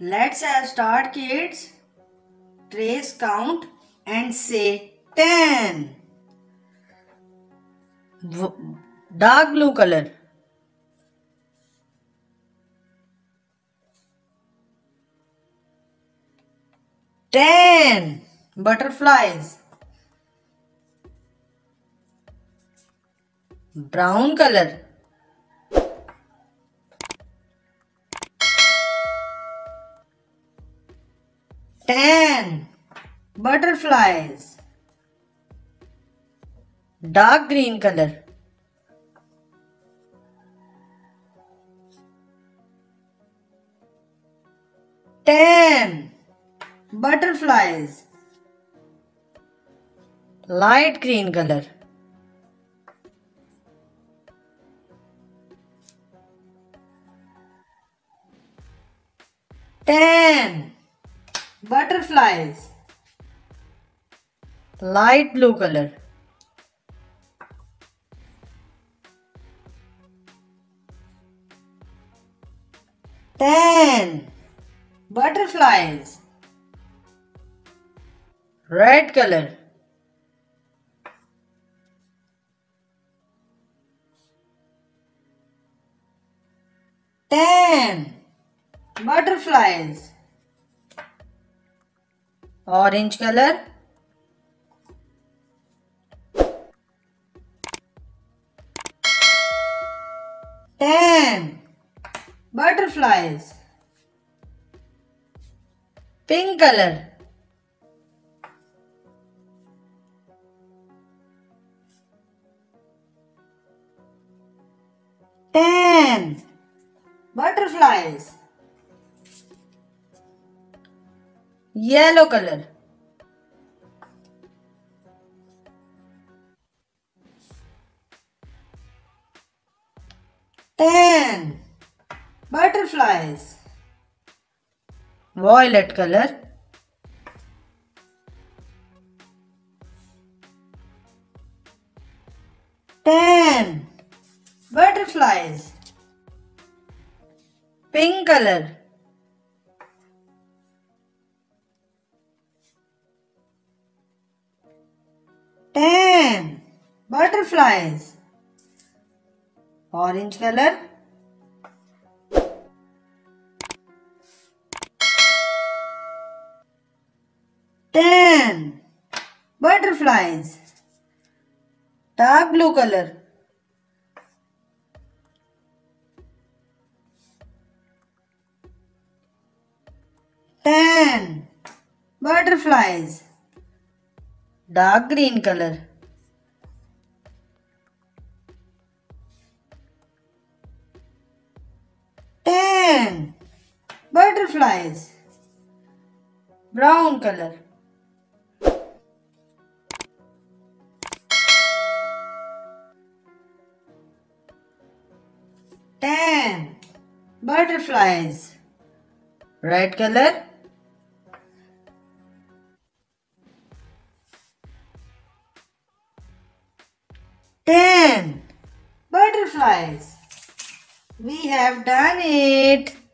Let's start, kids. Trace, count and say 10. Dark blue color. Ten butterflies. Brown color. Ten butterflies. Dark green color. Ten butterflies. Light green color. 10 butterflies. Light blue color. 10 butterflies. Red color. 10 butterflies. Orange color. 10 butterflies. Pink color. 10 butterflies. Yellow color. 10 butterflies. Violet color. 10 butterflies. Pink color. 10 butterflies. Orange color. 10 butterflies. Dark blue color. 10 butterflies. Dark green color. 10 butterflies. Brown color. 10 butterflies. Red color. 10 butterflies. We have done it.